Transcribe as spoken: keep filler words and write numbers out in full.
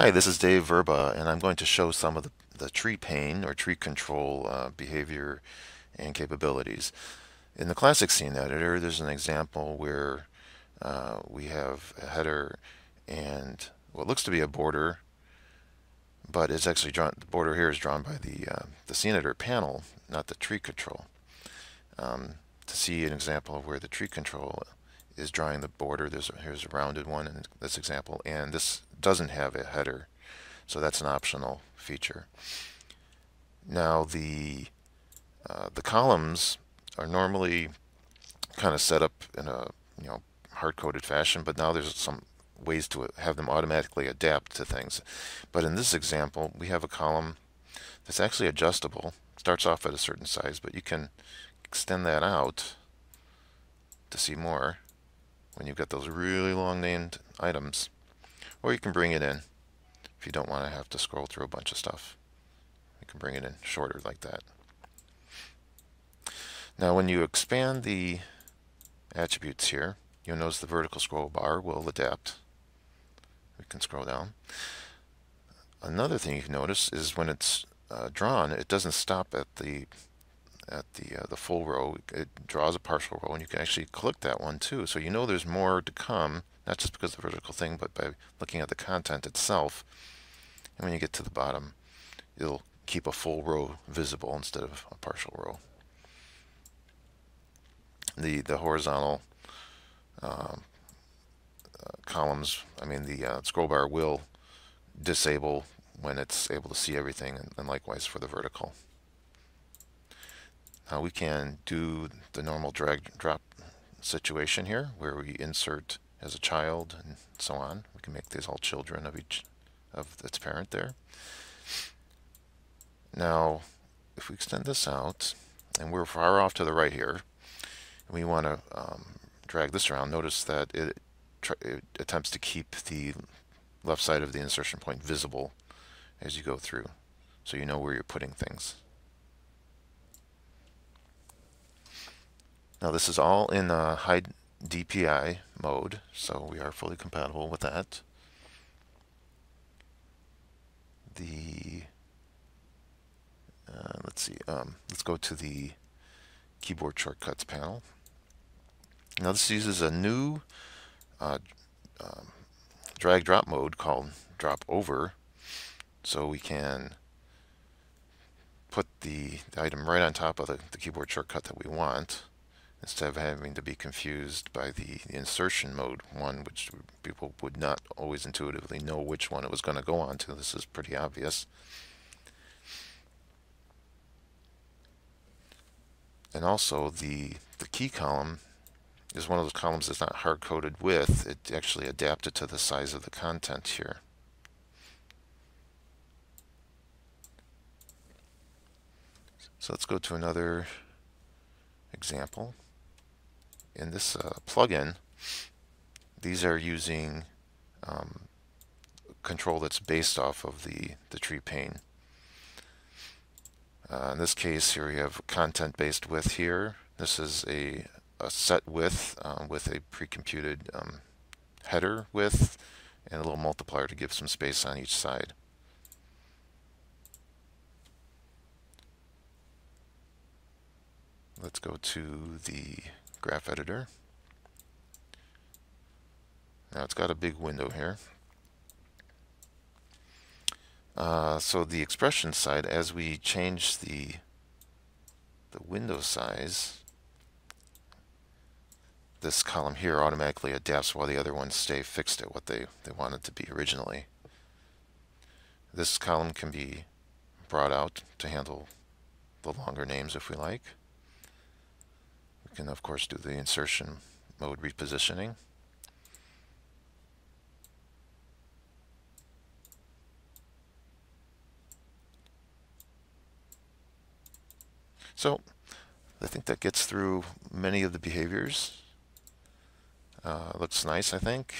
Hi, this is Dave Verba, and I'm going to show some of the, the tree pane or tree control uh, behavior and capabilities. In the classic scene editor, there's an example where uh, we have a header and what looks to be a border, but it's actually drawn, the border here is drawn by the, uh, the scene editor panel, not the tree control. Um, to see an example of where the tree control is drawing the border, there's a, here's a rounded one in this example, and this doesn't have a header, so that's an optional feature. Now the uh, the columns are normally kind of set up in a you know hard-coded fashion, but now there's some ways to have them automatically adapt to things. But in this example, we have a column that's actually adjustable. It starts off at a certain size, but you can extend that out to see more when you've got those really long named items, or you can bring it in if you don't want to have to scroll through a bunch of stuff. You can bring it in shorter like that. Now when you expand the attributes here, you'll notice the vertical scroll bar will adapt. We can scroll down. Another thing you can notice is when it's uh, drawn, it doesn't stop at the at the, uh, the full row. It draws a partial row, and you can actually click that one too, so you know there's more to come, not just because of the vertical thing, but by looking at the content itself. And when you get to the bottom, it'll keep a full row visible instead of a partial row. The, the horizontal um, uh, columns, I mean the uh, scroll bar will disable when it's able to see everything, and, and likewise for the vertical. Uh, we can do the normal drag and drop situation here, where we insert as a child and so on. We can make these all children of each of its parent there. Now, if we extend this out, and we're far off to the right here, and we want to um, drag this around, notice that it, tr it attempts to keep the left side of the insertion point visible as you go through, so you know where you're putting things. Now this is all in uh, high D P I mode, so we are fully compatible with that. The uh, let's see, um, let's go to the keyboard shortcuts panel. Now this uses a new uh, um, drag drop mode called drop over, so we can put the, the item right on top of the, the keyboard shortcut that we want, instead of having to be confused by the insertion mode one, which people would not always intuitively know which one it was going to go on to. This is pretty obvious. And also the, the key column is one of those columns that's not hard-coded with. It actually adapted to the size of the content here. So let's go to another example. In this uh, plugin, these are using um, control that's based off of the, the tree pane. Uh, in this case here we have content-based width here. This is a, a set width um, with a pre-computed um, header width and a little multiplier to give some space on each side. Let's go to the graph editor. Now it's got a big window here. Uh, so the expression side, as we change the the window size, this column here automatically adapts while the other ones stay fixed at what they, they want it to be originally. This column can be brought out to handle the longer names if we like. We can of course do the insertion mode repositioning. So I think that gets through many of the behaviors. Uh, looks nice, I think.